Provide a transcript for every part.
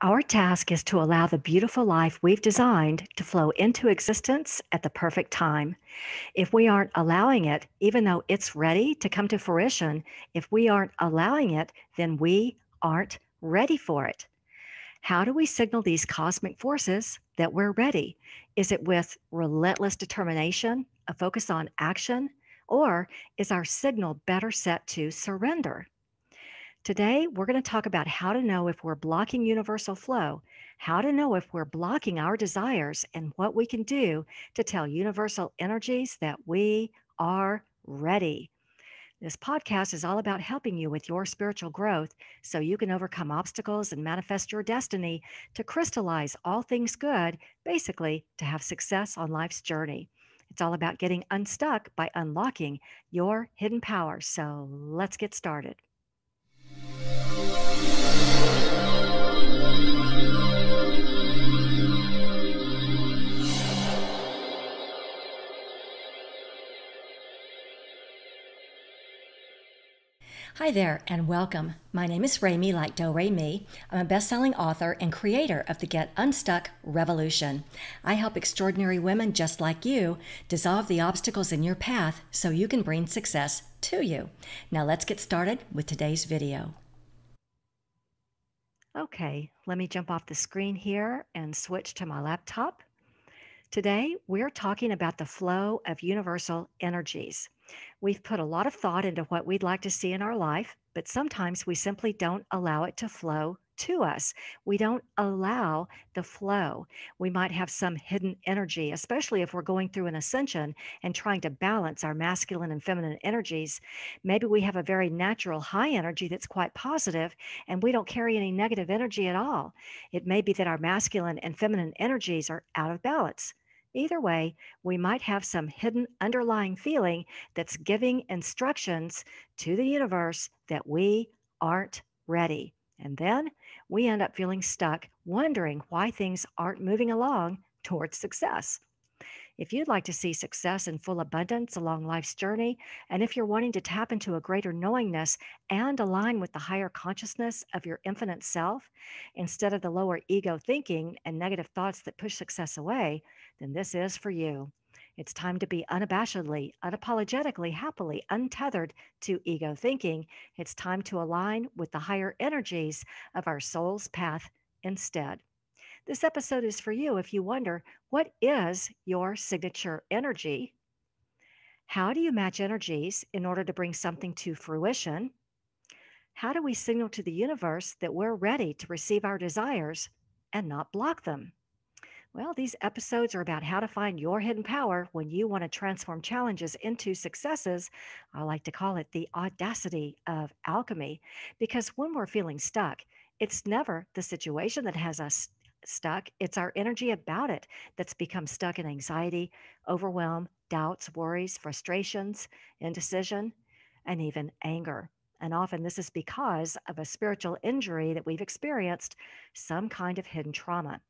Our task is to allow the beautiful life we've designed to flow into existence at the perfect time. If we aren't allowing it, even though it's ready to come to fruition, if we aren't allowing it, then we aren't ready for it. How do we signal these cosmic forces that we're ready? Is it with relentless determination, a focus on action, or is our signal better set to surrender? Today, we're going to talk about how to know if we're blocking universal flow, how to know if we're blocking our desires, and what we can do to tell universal energies that we are ready. This podcast is all about helping you with your spiritual growth so you can overcome obstacles and manifest your destiny to crystallize all things good, basically to have success on life's journey. It's all about getting unstuck by unlocking your hidden power. So let's get started. Hi there and welcome. My name is Rémy, like Do-Re-Mi. I'm a best-selling author and creator of the Get Unstuck Revolution. I help extraordinary women just like you dissolve the obstacles in your path so you can bring success to you. Now let's get started with today's video. Okay, let me jump off the screen here and switch to my laptop. Today, we're talking about the flow of universal energies. We've put a lot of thought into what we'd like to see in our life, but sometimes we simply don't allow it to flow to us. We don't allow the flow. We might have some hidden energy, especially if we're going through an ascension and trying to balance our masculine and feminine energies. Maybe we have a very natural high energy that's quite positive, and we don't carry any negative energy at all. It may be that our masculine and feminine energies are out of balance. Either way, we might have some hidden underlying feeling that's giving instructions to the universe that we aren't ready. And then we end up feeling stuck, wondering why things aren't moving along towards success. If you'd like to see success in full abundance along life's journey, and if you're wanting to tap into a greater knowingness and align with the higher consciousness of your infinite self, instead of the lower ego thinking and negative thoughts that push success away, then this is for you. It's time to be unabashedly, unapologetically, happily untethered to ego thinking. It's time to align with the higher energies of our soul's path instead. This episode is for you if you wonder, what is your signature energy? How do you match energies in order to bring something to fruition? How do we signal to the universe that we're ready to receive our desires and not block them? Well, these episodes are about how to find your hidden power when you want to transform challenges into successes. I like to call it the audacity of alchemy, because when we're feeling stuck, it's never the situation that has us stuck. It's our energy about it that's become stuck in anxiety, overwhelm, doubts, worries, frustrations, indecision, and even anger. And often this is because of a spiritual injury that we've experienced, some kind of hidden trauma.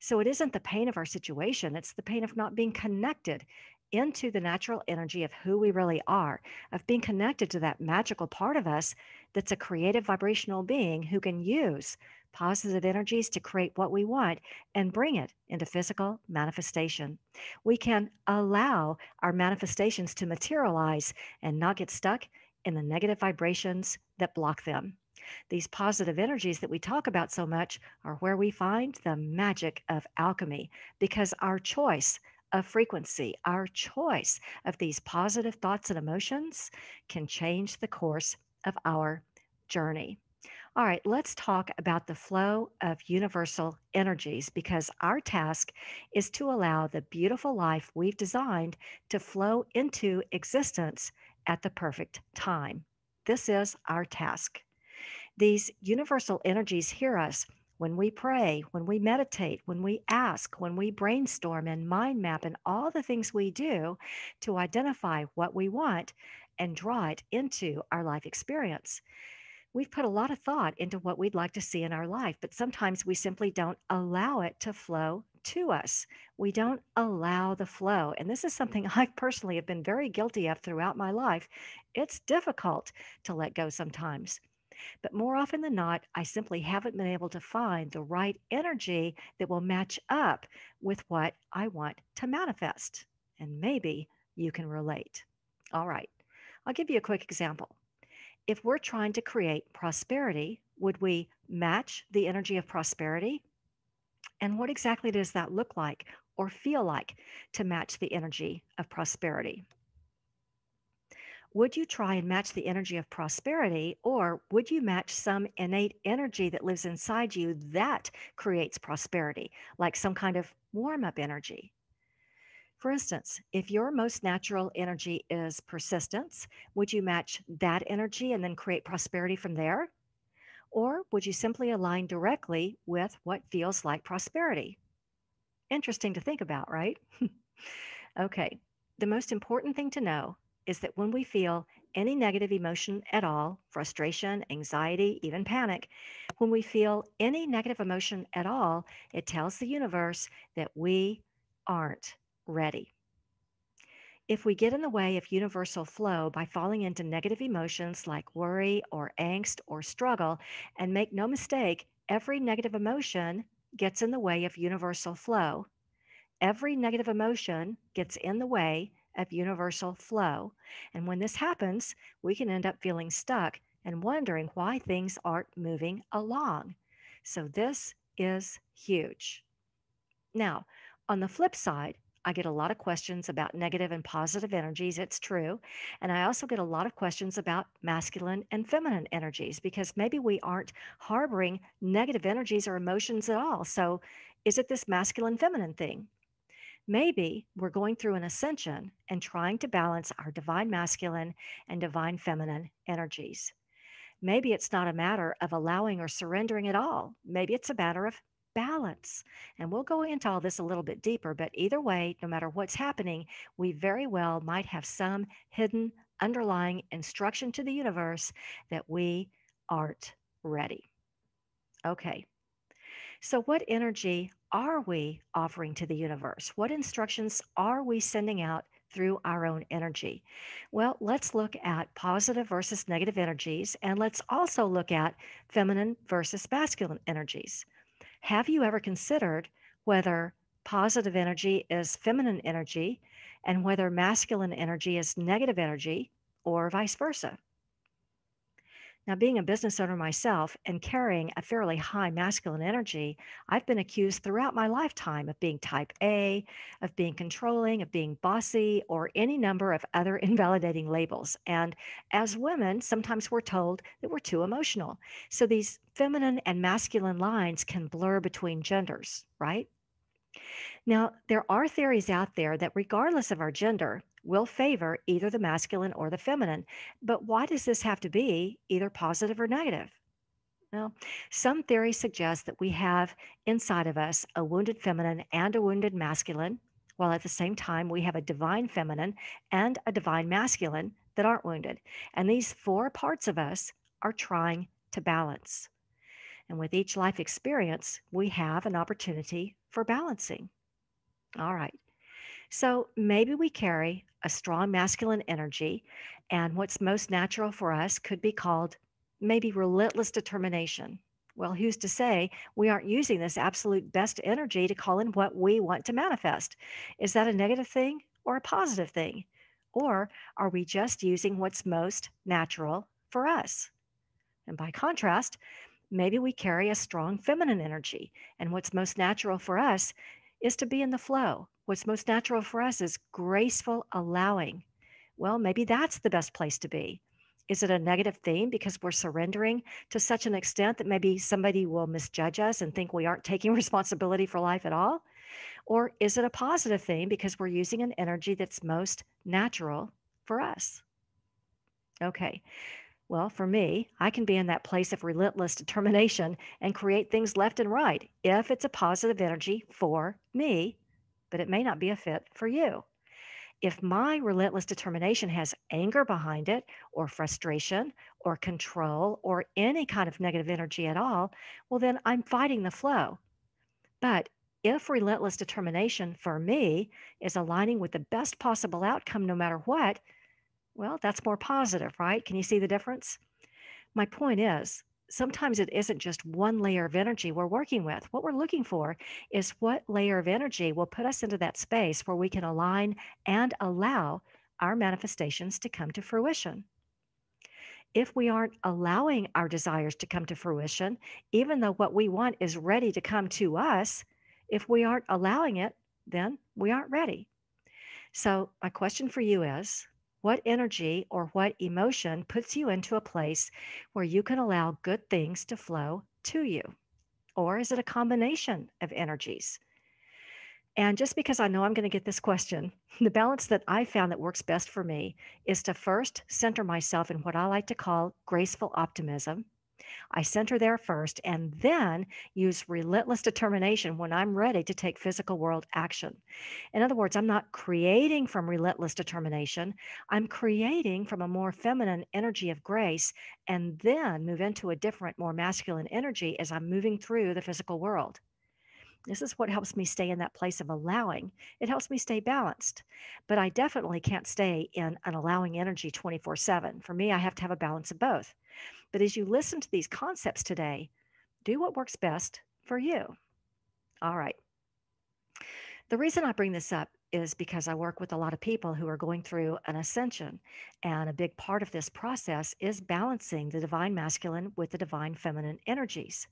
So it isn't the pain of our situation, it's the pain of not being connected into the natural energy of who we really are, of being connected to that magical part of us that's a creative vibrational being who can use positive energies to create what we want and bring it into physical manifestation. We can allow our manifestations to materialize and not get stuck in the negative vibrations that block them. These positive energies that we talk about so much are where we find the magic of alchemy, because our choice of frequency, our choice of these positive thoughts and emotions can change the course of our journey. All right, let's talk about the flow of universal energies, because our task is to allow the beautiful life we've designed to flow into existence at the perfect time. This is our task. These universal energies hear us when we pray, when we meditate, when we ask, when we brainstorm and mind map, and all the things we do to identify what we want and draw it into our life experience. We've put a lot of thought into what we'd like to see in our life, but sometimes we simply don't allow it to flow to us. We don't allow the flow. And this is something I personally have been very guilty of throughout my life. It's difficult to let go sometimes. But more often than not, I simply haven't been able to find the right energy that will match up with what I want to manifest. And maybe you can relate. All right, I'll give you a quick example. If we're trying to create prosperity, would we match the energy of prosperity? And what exactly does that look like or feel like to match the energy of prosperity? Would you try and match the energy of prosperity, or would you match some innate energy that lives inside you that creates prosperity, like some kind of warm-up energy? For instance, if your most natural energy is persistence, would you match that energy and then create prosperity from there? Or would you simply align directly with what feels like prosperity? Interesting to think about, right? Okay, the most important thing to know is that when we feel any negative emotion at all, frustration, anxiety, even panic, when we feel any negative emotion at all, it tells the universe that we aren't ready. If we get in the way of universal flow by falling into negative emotions like worry or angst or struggle, and make no mistake, every negative emotion gets in the way of universal flow. Every negative emotion gets in the way of universal flow. And when this happens, we can end up feeling stuck and wondering why things aren't moving along. So this is huge. Now, on the flip side, I get a lot of questions about negative and positive energies, it's true. And I also get a lot of questions about masculine and feminine energies, because maybe we aren't harboring negative energies or emotions at all. So is it this masculine feminine thing? Maybe we're going through an ascension and trying to balance our divine masculine and divine feminine energies. Maybe it's not a matter of allowing or surrendering at all. Maybe it's a matter of balance. And we'll go into all this a little bit deeper, but either way, no matter what's happening, we very well might have some hidden underlying instruction to the universe that we aren't ready. Okay. So what energy are we offering to the universe? What instructions are we sending out through our own energy? Well, let's look at positive versus negative energies, and let's also look at feminine versus masculine energies. Have you ever considered whether positive energy is feminine energy and whether masculine energy is negative energy, or vice versa? Now, being a business owner myself and carrying a fairly high masculine energy, I've been accused throughout my lifetime of being type A, of being controlling, of being bossy, or any number of other invalidating labels. And as women, sometimes we're told that we're too emotional. So these feminine and masculine lines can blur between genders, right? Now, there are theories out there that regardless of our gender, will favor either the masculine or the feminine. But why does this have to be either positive or negative? Well, some theories suggest that we have inside of us a wounded feminine and a wounded masculine, while at the same time we have a divine feminine and a divine masculine that aren't wounded. And these four parts of us are trying to balance. And with each life experience, we have an opportunity for balancing. All right. So maybe we carry a strong masculine energy, and what's most natural for us could be called maybe relentless determination. Well, who's to say we aren't using this absolute best energy to call in what we want to manifest? Is that a negative thing or a positive thing? Or are we just using what's most natural for us? And by contrast, maybe we carry a strong feminine energy, and what's most natural for us is to be in the flow. What's most natural for us is graceful allowing. Well, maybe that's the best place to be. Is it a negative thing because we're surrendering to such an extent that maybe somebody will misjudge us and think we aren't taking responsibility for life at all? Or is it a positive thing because we're using an energy that's most natural for us? Okay. Well, for me, I can be in that place of relentless determination and create things left and right if it's a positive energy for me, but it may not be a fit for you. If my relentless determination has anger behind it, or frustration, or control, or any kind of negative energy at all, well, then I'm fighting the flow. But if relentless determination for me is aligning with the best possible outcome no matter what, well, that's more positive, right? Can you see the difference? My point is, sometimes it isn't just one layer of energy we're working with. What we're looking for is what layer of energy will put us into that space where we can align and allow our manifestations to come to fruition. If we aren't allowing our desires to come to fruition, even though what we want is ready to come to us, if we aren't allowing it, then we aren't ready. So my question for you is, what energy or what emotion puts you into a place where you can allow good things to flow to you? Or is it a combination of energies? And just because I know I'm going to get this question, the balance that I found that works best for me is to first center myself in what I like to call graceful optimism. I center there first and then use relentless determination when I'm ready to take physical world action. In other words, I'm not creating from relentless determination. I'm creating from a more feminine energy of grace and then move into a different, more masculine energy as I'm moving through the physical world. This is what helps me stay in that place of allowing. It helps me stay balanced, but I definitely can't stay in an allowing energy 24/7. For me, I have to have a balance of both. But as you listen to these concepts today, do what works best for you. All right. The reason I bring this up is because I work with a lot of people who are going through an ascension. And a big part of this process is balancing the divine masculine with the divine feminine energies.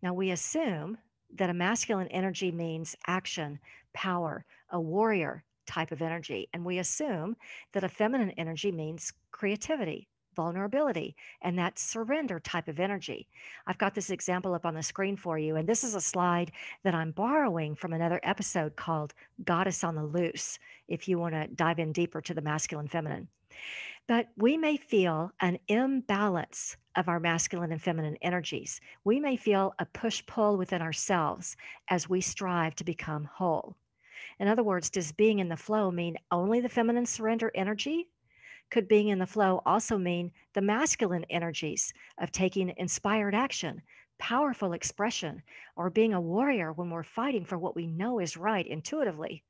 Now, we assume that a masculine energy means action, power, a warrior type of energy. And we assume that a feminine energy means creativity, vulnerability, and that surrender type of energy. I've got this example up on the screen for you. And this is a slide that I'm borrowing from another episode called Goddess on the Loose, if you want to dive in deeper to the masculine feminine. But we may feel an imbalance of our masculine and feminine energies. We may feel a push-pull within ourselves as we strive to become whole. In other words, does being in the flow mean only the feminine surrender energy? Could being in the flow also mean the masculine energies of taking inspired action, powerful expression, or being a warrior when we're fighting for what we know is right intuitively?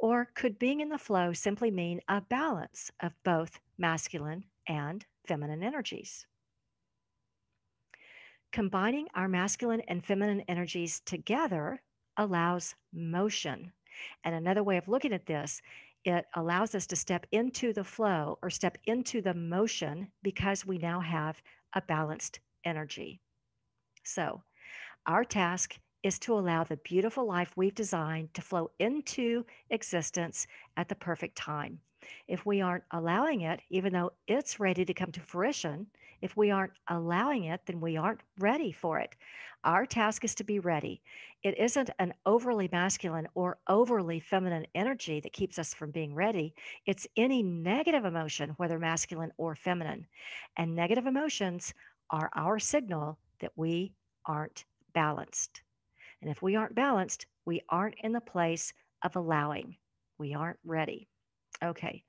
Or could being in the flow simply mean a balance of both masculine and feminine energies? Combining our masculine and feminine energies together allows motion. And another way of looking at this, it allows us to step into the flow or step into the motion because we now have a balanced energy. So our task is to allow the beautiful life we've designed to flow into existence at the perfect time. If we aren't allowing it, even though it's ready to come to fruition, if we aren't allowing it, then we aren't ready for it. Our task is to be ready. It isn't an overly masculine or overly feminine energy that keeps us from being ready. It's any negative emotion, whether masculine or feminine. And negative emotions are our signal that we aren't balanced. And if we aren't balanced, we aren't in the place of allowing. We aren't ready. Okay,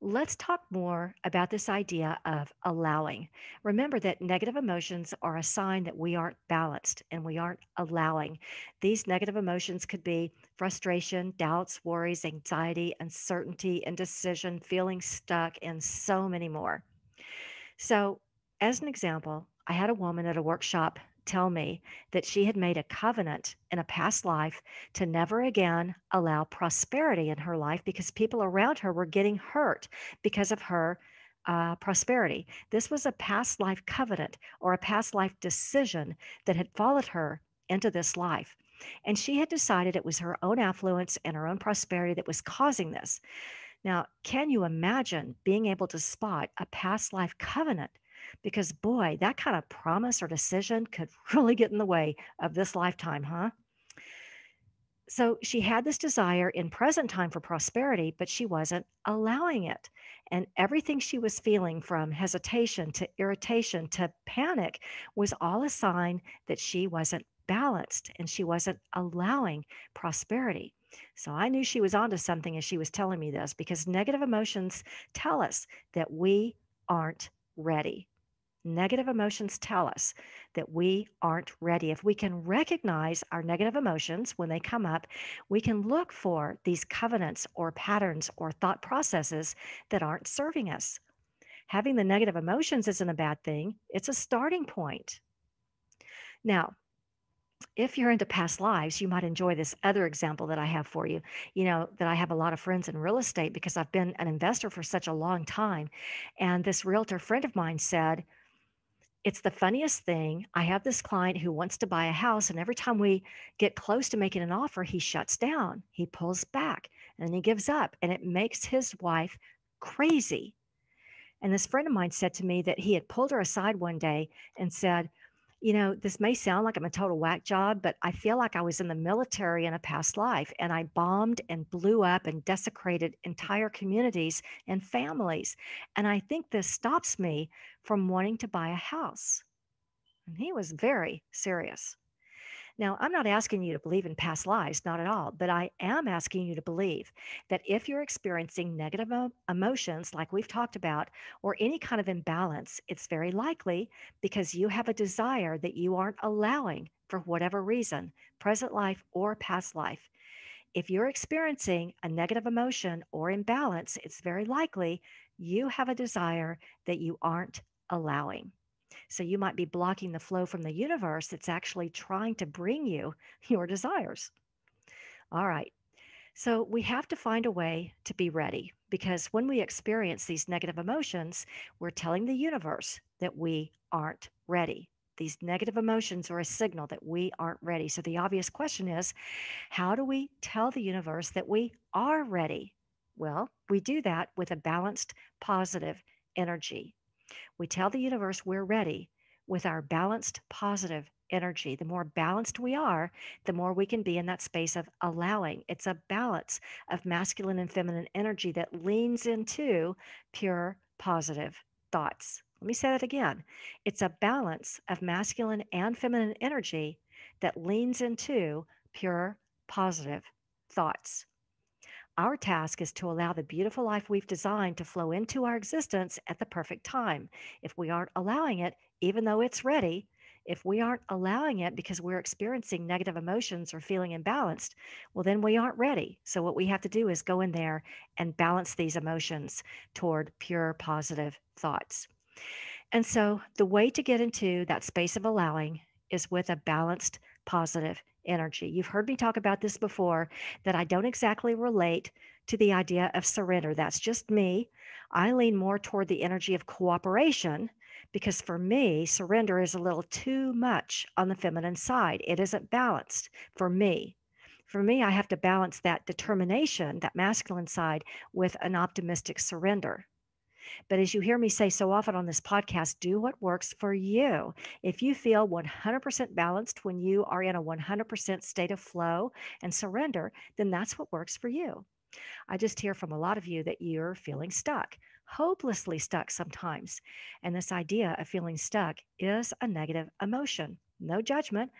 let's talk more about this idea of allowing. Remember that negative emotions are a sign that we aren't balanced and we aren't allowing. These negative emotions could be frustration, doubts, worries, anxiety, uncertainty, indecision, feeling stuck, and so many more. So as an example, I had a woman at a workshop tell me that she had made a covenant in a past life to never again allow prosperity in her life because people around her were getting hurt because of her prosperity. This was a past life covenant or a past life decision that had followed her into this life. And she had decided it was her own affluence and her own prosperity that was causing this. Now, can you imagine being able to spot a past life covenant? Because boy, that kind of promise or decision could really get in the way of this lifetime, huh? So she had this desire in present time for prosperity, but she wasn't allowing it. And everything she was feeling, from hesitation to irritation to panic, was all a sign that she wasn't balanced and she wasn't allowing prosperity. So I knew she was onto something as she was telling me this, because negative emotions tell us that we aren't ready. Negative emotions tell us that we aren't ready. If we can recognize our negative emotions when they come up, we can look for these covenants or patterns or thought processes that aren't serving us. having the negative emotions isn't a bad thing. It's a starting point. Now, if you're into past lives, you might enjoy this other example that I have for you. You know, that I have a lot of friends in real estate because I've been an investor for such a long time. And this realtor friend of mine said, it's the funniest thing. I have this client who wants to buy a house, and every time we get close to making an offer, he shuts down, he pulls back, and then he gives up, and it makes his wife crazy. And this friend of mine said to me that he had pulled her aside one day and said, you know, this may sound like I'm a total whack job, but I feel like I was in the military in a past life, and I bombed and blew up and desecrated entire communities and families. And I think this stops me from wanting to buy a house. And he was very serious. Now, I'm not asking you to believe in past lives, not at all, but I am asking you to believe that if you're experiencing negative emotions, like we've talked about, or any kind of imbalance, it's very likely because you have a desire that you aren't allowing for whatever reason, present life or past life. If you're experiencing a negative emotion or imbalance, it's very likely you have a desire that you aren't allowing. So you might be blocking the flow from the universe that's actually trying to bring you your desires. All right. So we have to find a way to be ready, because when we experience these negative emotions, we're telling the universe that we aren't ready. These negative emotions are a signal that we aren't ready. So the obvious question is, how do we tell the universe that we are ready? Well, we do that with a balanced, positive energy. We tell the universe we're ready with our balanced, positive energy. The more balanced we are, the more we can be in that space of allowing. It's a balance of masculine and feminine energy that leans into pure, positive thoughts. Let me say that again. It's a balance of masculine and feminine energy that leans into pure, positive thoughts. Our task is to allow the beautiful life we've designed to flow into our existence at the perfect time. If we aren't allowing it, even though it's ready, if we aren't allowing it because we're experiencing negative emotions or feeling imbalanced, well, then we aren't ready. So what we have to do is go in there and balance these emotions toward pure positive thoughts. And so the way to get into that space of allowing is with a balanced positive energy. You've heard me talk about this before, that I don't exactly relate to the idea of surrender. That's just me. I lean more toward the energy of cooperation, because for me, surrender is a little too much on the feminine side. It isn't balanced for me. For me, I have to balance that determination, that masculine side, with an optimistic surrender. But as you hear me say so often on this podcast, do what works for you. If you feel 100% balanced when you are in a 100% state of flow and surrender, then that's what works for you. I just hear from a lot of you that you're feeling stuck, hopelessly stuck sometimes. And this idea of feeling stuck is a negative emotion. No judgment.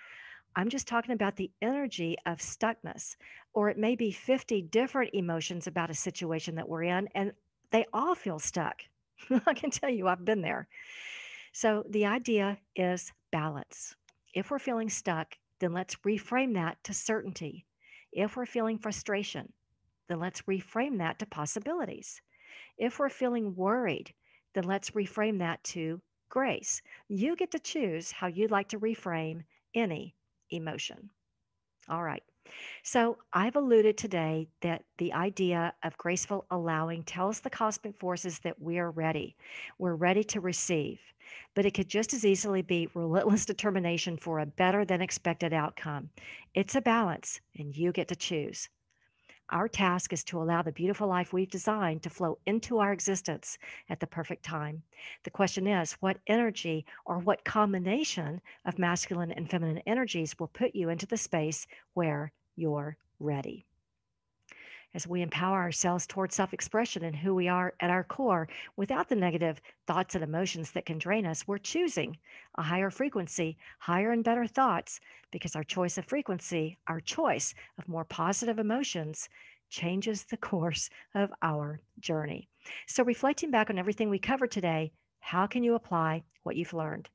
I'm just talking about the energy of stuckness, or it may be 50 different emotions about a situation that we're in, and they all feel stuck. I can tell you, I've been there. So the idea is balance. If we're feeling stuck, then let's reframe that to certainty. If we're feeling frustration, then let's reframe that to possibilities. If we're feeling worried, then let's reframe that to grace. You get to choose how you'd like to reframe any emotion. All right. So I've alluded today that the idea of graceful allowing tells the cosmic forces that we are ready. We're ready to receive, but it could just as easily be relentless determination for a better than expected outcome. It's a balance, and you get to choose. Our task is to allow the beautiful life we've designed to flow into our existence at the perfect time. The question is, what energy or what combination of masculine and feminine energies will put you into the space where you're ready? As we empower ourselves toward self-expression and who we are at our core, without the negative thoughts and emotions that can drain us, we're choosing a higher frequency, higher and better thoughts, because our choice of frequency, our choice of more positive emotions, changes the course of our journey. So reflecting back on everything we covered today, how can you apply what you've learned?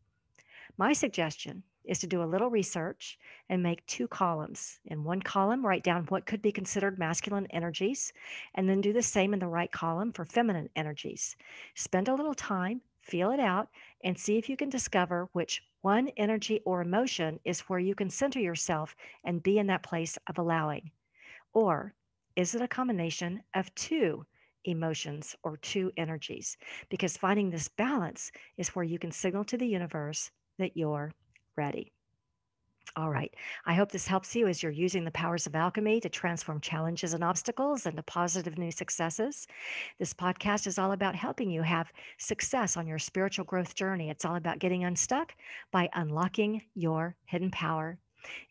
My suggestion is to do a little research and make two columns. In one column, write down what could be considered masculine energies, and then do the same in the right column for feminine energies. Spend a little time, feel it out, and see if you can discover which one energy or emotion is where you can center yourself and be in that place of allowing. Or is it a combination of two emotions or two energies? Because finding this balance is where you can signal to the universe that you're ready. All right. I hope this helps you as you're using the powers of alchemy to transform challenges and obstacles into positive new successes. This podcast is all about helping you have success on your spiritual growth journey. It's all about getting unstuck by unlocking your hidden power.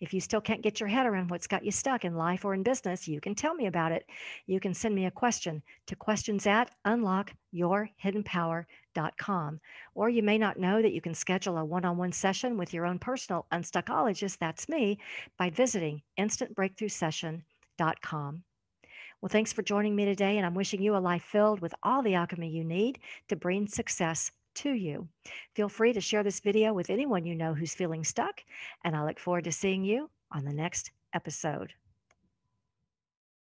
If you still can't get your head around what's got you stuck in life or in business, you can tell me about it. You can send me a question to questions@unlockyourhiddenpower.com. Or you may not know that you can schedule a one-on-one session with your own personal unstuckologist, that's me, by visiting instantbreakthroughsession.com. Well, thanks for joining me today, and I'm wishing you a life filled with all the alchemy you need to bring success to you. Feel free to share this video with anyone you know who's feeling stuck, and I look forward to seeing you on the next episode.